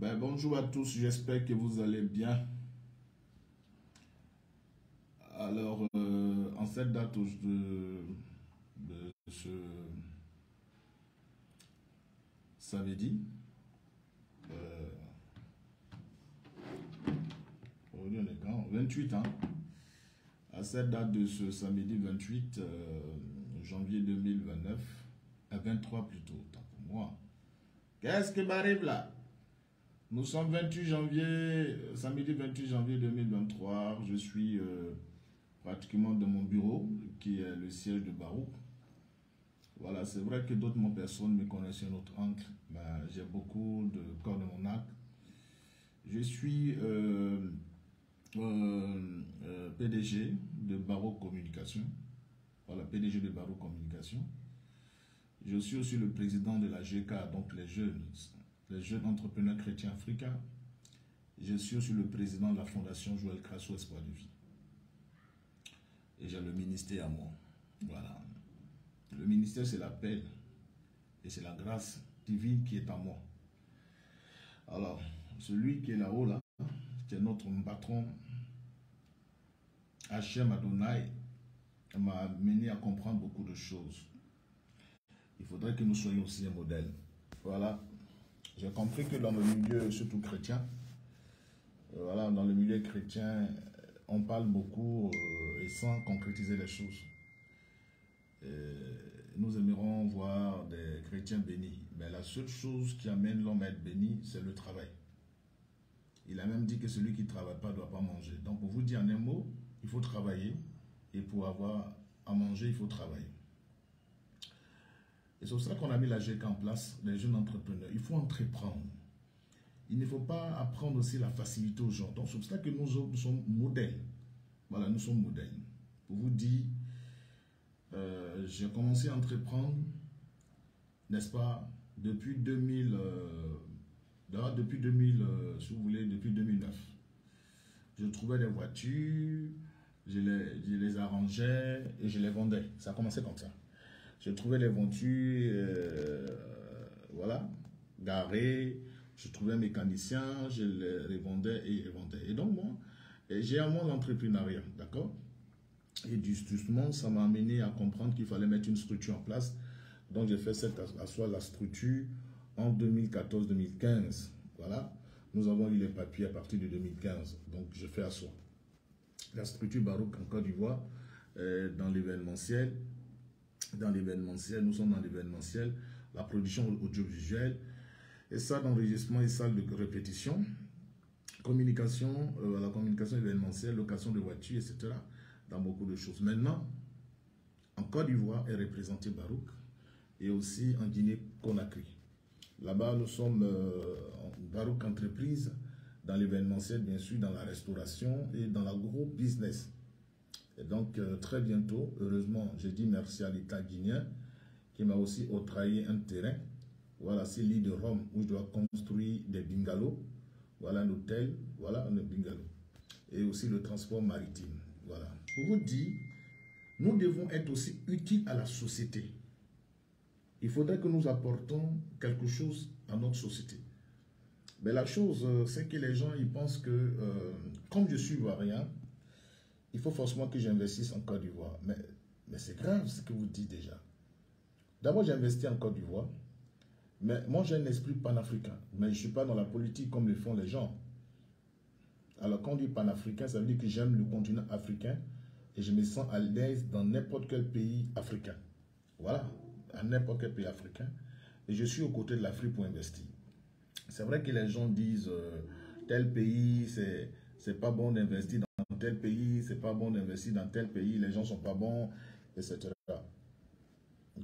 Ben, bonjour à tous, j'espère que vous allez bien. Alors, en cette date de ce samedi, aujourd'hui on est quand? 28, hein? À cette date de ce samedi 28 janvier 2029, à 23 plutôt, autant pour moi. Qu'est-ce qui m'arrive là? Nous sommes 28 janvier, samedi 28 janvier 2023, je suis pratiquement dans mon bureau, qui est le siège de Baruck. Voilà, c'est vrai que d'autres personnes me connaissent un autre angle, mais j'ai beaucoup de corps de mon acte. Je suis PDG de Baruck Communication. Voilà, PDG de Baruck Communication. Je suis aussi le président de la GK, donc les jeunes entrepreneurs chrétiens africains. Je suis aussi le président de la fondation Joël Krasso, Espoir de vie. Et j'ai le ministère à moi. Voilà. Le ministère, c'est l'appel et c'est la grâce divine qui est en moi. Alors, celui qui est là-haut, là, c'est notre patron. Hachem Adonaï m'a amené à comprendre beaucoup de choses. Il faudrait que nous soyons aussi un modèle. Voilà. J'ai compris que dans le milieu, surtout chrétien, voilà, dans le milieu chrétien, on parle beaucoup et sans concrétiser les choses. Nous aimerons voir des chrétiens bénis. Mais la seule chose qui amène l'homme à être béni, c'est le travail. Il a même dit que celui qui ne travaille pas ne doit pas manger. Donc pour vous dire en un mot, il faut travailler. Et pour avoir à manger, il faut travailler. Et c'est pour ça qu'on a mis la GEC en place, les jeunes entrepreneurs. Il faut entreprendre. Il ne faut pas apprendre aussi la facilité aux gens. Donc c'est pour ça que nous sommes modèles. Voilà, nous sommes modèles. Pour vous dire, j'ai commencé à entreprendre, n'est-ce pas, depuis 2000, si vous voulez, depuis 2009. Je trouvais des voitures, je les arrangeais et je les vendais. Ça a commencé comme ça. Je trouvais les voitures, voilà, garées. Je trouvais un mécanicien, je les revendais et revendais. Et donc, moi, j'ai à moi l'entrepreneuriat, d'accord? Et justement, ça m'a amené à comprendre qu'il fallait mettre une structure en place. Donc, j'ai fait cette la structure en 2014-2015. Voilà. Nous avons eu les papiers à partir de 2015. Donc, je fais asseoir la structure Baruck en Côte d'Ivoire dans l'événementiel. Dans l'événementiel, nous sommes dans l'événementiel, la production audiovisuelle, et ça d'enregistrement et salle de répétition, communication, la communication événementielle, location de voitures, etc. Dans beaucoup de choses. Maintenant, en Côte d'Ivoire est représenté Baruck et aussi en Guinée-Conakry. Là-bas, nous sommes Baruck Entreprise, dans l'événementiel, bien sûr, dans la restauration et dans l'agro-business. Et donc, très bientôt, heureusement, j'ai dit merci à l'État guinéen qui m'a aussi octroyé un terrain. Voilà, c'est l'île de Rome où je dois construire des bungalows. Voilà un hôtel, voilà un bungalow. Et aussi le transport maritime. Voilà. Pour vous dire, nous devons être aussi utiles à la société. Il faudrait que nous apportons quelque chose à notre société. Mais la chose, c'est que les gens, ils pensent que, comme je suis ivoirien, il faut forcément que j'investisse en Côte d'Ivoire. Mais c'est grave ce que vous dites déjà. D'abord, j'ai investi en Côte d'Ivoire. Mais moi, j'ai un esprit panafricain. Mais je ne suis pas dans la politique comme le font les gens. Alors, quand on dit panafricain, ça veut dire que j'aime le continent africain. Et je me sens à l'aise dans n'importe quel pays africain. Voilà, à n'importe quel pays africain. Et je suis aux côtés de l'Afrique pour investir. C'est vrai que les gens disent, tel pays, c'est pas bon d'investir dans tel pays, c'est pas bon d'investir dans tel pays, les gens sont pas bons, etc.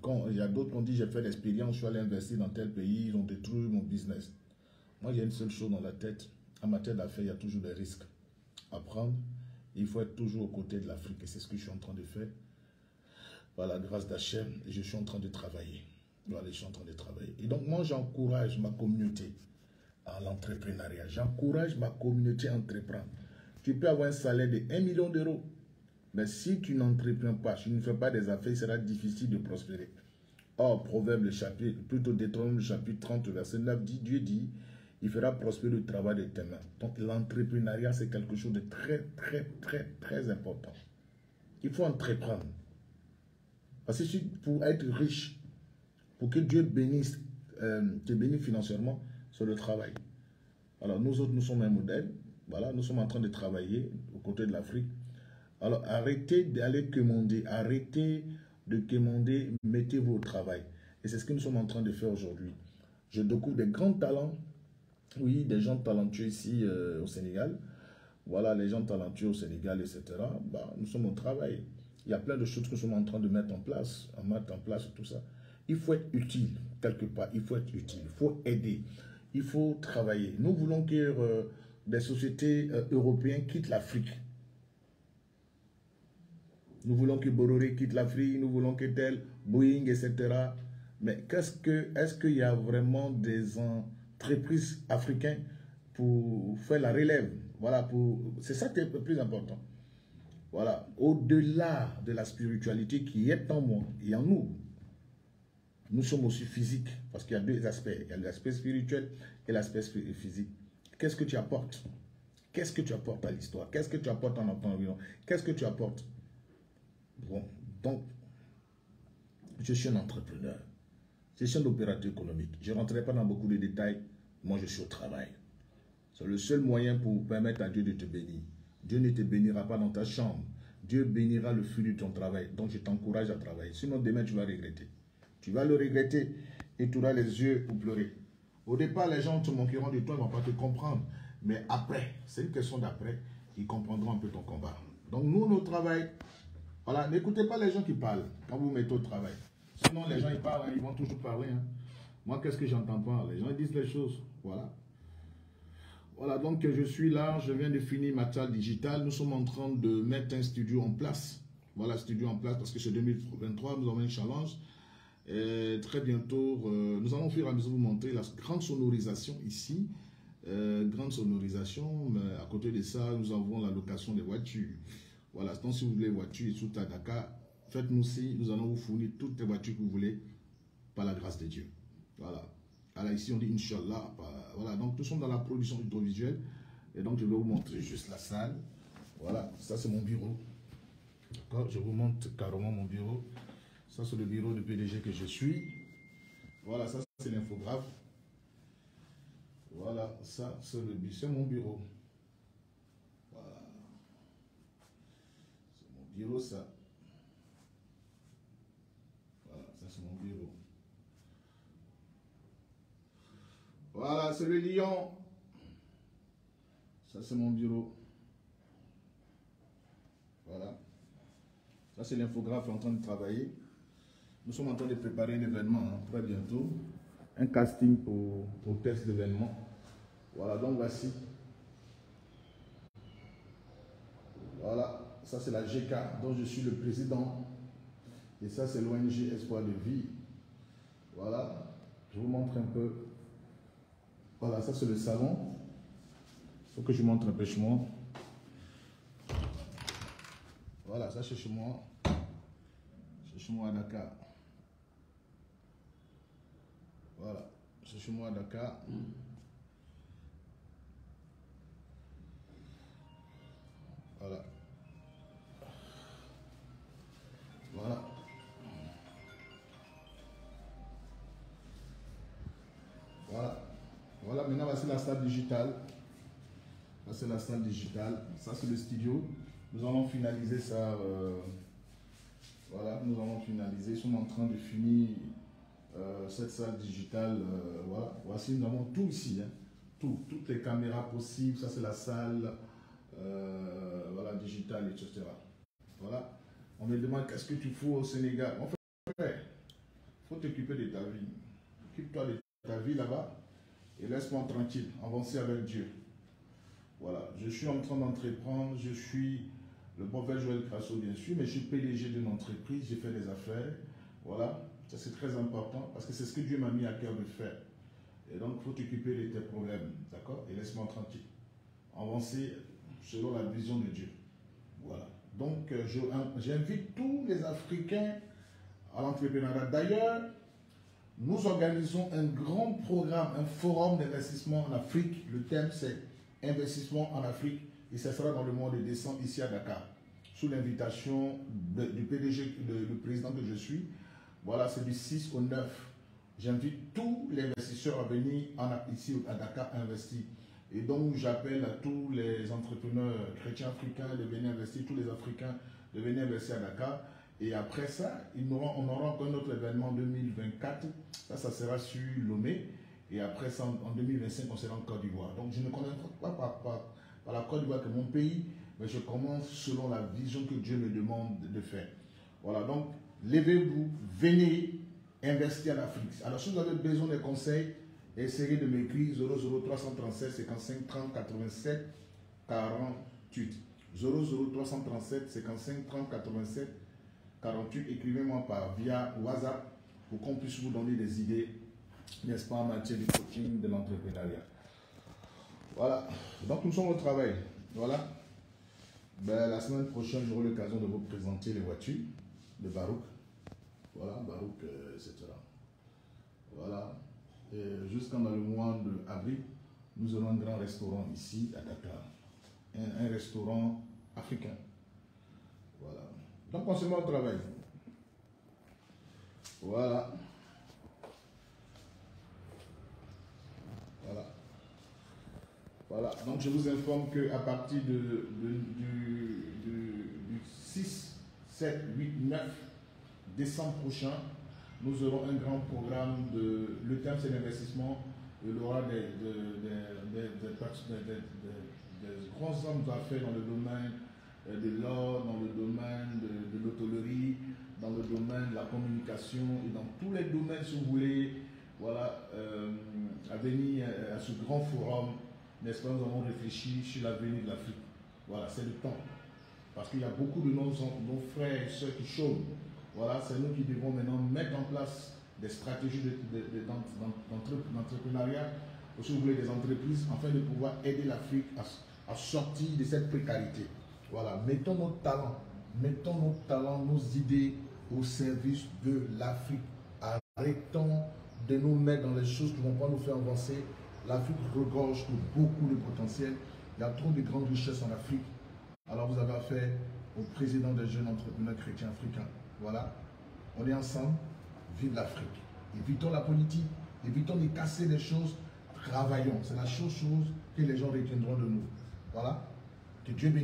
Quand il y a d'autres qui ont dit j'ai fait l'expérience, je suis allé investir dans tel pays, ils ont détruit mon business. Moi, j'ai une seule chose dans la tête. À ma tête d'affaires, il y a toujours des risques à prendre. Il faut être toujours aux côtés de l'Afrique et c'est ce que je suis en train de faire. Par la grâce d'Hachem, je suis en train de travailler. Voilà, je suis en train de travailler. Et donc, moi, j'encourage ma communauté à l'entrepreneuriat. J'encourage ma communauté à entreprendre. Tu peux avoir un salaire de 1 million d'euros. Mais si tu n'entreprends pas, si tu ne fais pas des affaires, il sera difficile de prospérer. Or, Deutéronome, le chapitre 30, verset 9, dit, Dieu dit, « il fera prospérer le travail de tes mains. Donc l'entrepreneuriat, c'est quelque chose de très important. Il faut entreprendre. Parce que pour être riche, pour que Dieu bénisse, te bénisse financièrement, c'est le travail. Alors nous autres, nous sommes un modèle. Voilà, nous sommes en train de travailler aux côtés de l'Afrique. Alors arrêtez d'aller quémander, arrêtez de quémander, mettez-vous au travail. Et c'est ce que nous sommes en train de faire aujourd'hui. Je découvre des grands talents, oui, des gens talentueux ici au Sénégal. Voilà, les gens talentueux au Sénégal, etc. Bah, nous sommes au travail. Il y a plein de choses que nous sommes en train de mettre en place, tout ça. Il faut être utile, quelque part. Il faut être utile, il faut aider, il faut travailler. Nous voulons que des sociétés européennes quittent l'Afrique. Nous voulons que Bolloré quitte l'Afrique, nous voulons que tel, Boeing, etc. Mais est-ce qu'il y a vraiment des entreprises africaines pour faire la relève? Voilà, c'est ça qui est le plus important. Voilà, au-delà de la spiritualité qui est en moi et en nous, nous sommes aussi physiques, parce qu'il y a deux aspects. Il y a l'aspect spirituel et l'aspect physique. Qu'est-ce que tu apportes? Qu'est-ce que tu apportes à l'histoire? Qu'est-ce que tu apportes en environnement? Qu'est-ce que tu apportes? Bon, donc, je suis un entrepreneur. Je suis un opérateur économique. Je ne rentrerai pas dans beaucoup de détails. Moi, je suis au travail. C'est le seul moyen pour permettre à Dieu de te bénir. Dieu ne te bénira pas dans ta chambre. Dieu bénira le fruit de ton travail. Donc, je t'encourage à travailler. Sinon, demain, tu vas regretter. Tu vas le regretter et tu auras les yeux pour pleurer. Au départ, les gens te manqueront de toi, ils ne vont pas te comprendre. Mais après, c'est une question d'après, ils comprendront un peu ton combat. Donc, nous, notre travail... Voilà, n'écoutez pas les gens qui parlent quand vous mettez au travail. Sinon, les gens, ils parlent, hein, ils vont toujours parler. Hein. Moi, qu'est-ce que j'entends pas? Les gens, ils disent les choses. Voilà. Voilà, donc je suis là, je viens de finir ma salle digitale. Nous sommes en train de mettre un studio en place. Voilà, studio en place, parce que c'est 2023, nous avons un challenge. Et très bientôt, nous allons au fur et à mesure vous montrer la grande sonorisation ici. Grande sonorisation, mais à côté de ça, nous avons la location des voitures. Voilà, donc si vous voulez voitures tout à Dakar, faites-nous si, nous allons vous fournir toutes les voitures que vous voulez par la grâce de Dieu. Voilà. Alors ici on dit Inch'Allah. Voilà, donc nous sommes dans la production audiovisuelle. Et donc je vais vous montrer juste la salle. Voilà, ça c'est mon bureau. D'accord, je vous montre carrément mon bureau. Ça c'est le bureau de PDG que je suis. Voilà, ça c'est l'infographe. Voilà, ça c'est mon bureau. Bureau, ça. Voilà, ça c'est mon bureau. Voilà, c'est le lion. Ça c'est mon bureau. Voilà. Ça c'est l'infographe en train de travailler. Nous sommes en train de préparer un événement très bientôt. Un casting pour test d'événement. Voilà, donc voici. Voilà. Ça, c'est la GK, dont je suis le président. Et ça, c'est l'ONG Espoir de vie. Voilà. Je vous montre un peu. Voilà, ça, c'est le salon. Il faut que je vous montre un peu chez moi. Voilà, ça, c'est chez moi. C'est chez moi à Dakar. Voilà. C'est chez moi à Dakar. Voilà. Voilà. Voilà. Voilà, maintenant c'est la salle digitale. Là c'est la salle digitale. Ça c'est le studio. Nous allons finaliser ça. Voilà, nous allons finaliser. Nous sommes en train de finir cette salle digitale. Voilà. Voici, nous avons tout ici. Hein. Tout. Toutes les caméras possibles. Ça c'est la salle voilà, digitale, etc. Voilà. On me demande qu'est-ce que tu fous au Sénégal. En fait, il faut t'occuper de ta vie. Occupe-toi de ta vie là-bas et laisse-moi tranquille, avancer avec Dieu. Voilà, je suis en train d'entreprendre, je suis le prophète Joël Krasso, bien sûr, mais je suis PDG d'une entreprise, j'ai fait des affaires. Voilà, ça c'est très important parce que c'est ce que Dieu m'a mis à cœur de faire. Et donc, il faut t'occuper de tes problèmes, d'accord? Et laisse-moi tranquille. Avancer selon la vision de Dieu. Voilà. Donc, j'invite tous les Africains à l'entrepreneuriat. D'ailleurs, nous organisons un grand programme, un forum d'investissement en Afrique. Le thème, c'est investissement en Afrique et ça sera dans le mois de décembre ici à Dakar, sous l'invitation du PDG, du président que je suis. Voilà, c'est du 6 au 9. J'invite tous les investisseurs à venir ici à Dakar investir. Et donc, j'appelle à tous les entrepreneurs chrétiens africains de venir investir, tous les Africains de venir investir à Dakar. Et après ça, on aura encore un autre événement en 2024. Ça sera sur Lomé. Et après ça, en 2025, on sera en Côte d'Ivoire. Donc, je ne connais pas par la Côte d'Ivoire que mon pays, mais je commence selon la vision que Dieu me demande de faire. Voilà, donc, levez-vous, venez investir en Afrique. Alors, si vous avez besoin de conseils, essayez de m'écrire 00 337 55 30 87 48. 00 337 55 30 87 48. Écrivez-moi via WhatsApp pour qu'on puisse vous donner des idées, n'est-ce pas, en matière de coaching, de l'entrepreneuriat. Voilà, donc nous sommes au travail. Voilà, ben, la semaine prochaine j'aurai l'occasion de vous présenter les voitures de Baruck. Voilà, Baruck, etc. Voilà. Jusqu'en le mois d'avril, nous aurons un grand restaurant ici à Dakar, un restaurant africain. Voilà. Donc on se met au travail. Voilà. Voilà. Voilà. Donc je vous informe qu'à partir du 6, 7, 8, 9 décembre prochain, nous aurons un grand programme de. Le thème, c'est l'investissement. Il y aura des grands hommes d'affaires dans le domaine de l'or, dans le domaine de l'hôtellerie, dans le domaine de la communication et dans tous les domaines, si vous voulez, voilà, à venir à ce grand forum. N'est-ce pas, nous avons réfléchi sur l'avenir de l'Afrique. Voilà, c'est le temps. Parce qu'il y a beaucoup de nos frères et sœurs qui chôment. Voilà, c'est nous qui devons maintenant mettre en place des stratégies d'entrepreneuriat, si vous voulez, des entreprises, afin de pouvoir aider l'Afrique à sortir de cette précarité. Voilà, mettons nos talents, nos idées au service de l'Afrique. Arrêtons de nous mettre dans les choses qui ne vont pas nous faire avancer. L'Afrique regorge de beaucoup de potentiel. Il y a trop de grandes richesses en Afrique. Alors vous avez affaire au président des jeunes entrepreneurs chrétiens africains. Voilà, on est ensemble, vive l'Afrique. Évitons la politique, évitons de casser les choses, travaillons. C'est la chose que les gens retiendront de nous. Voilà, que Dieu bénisse.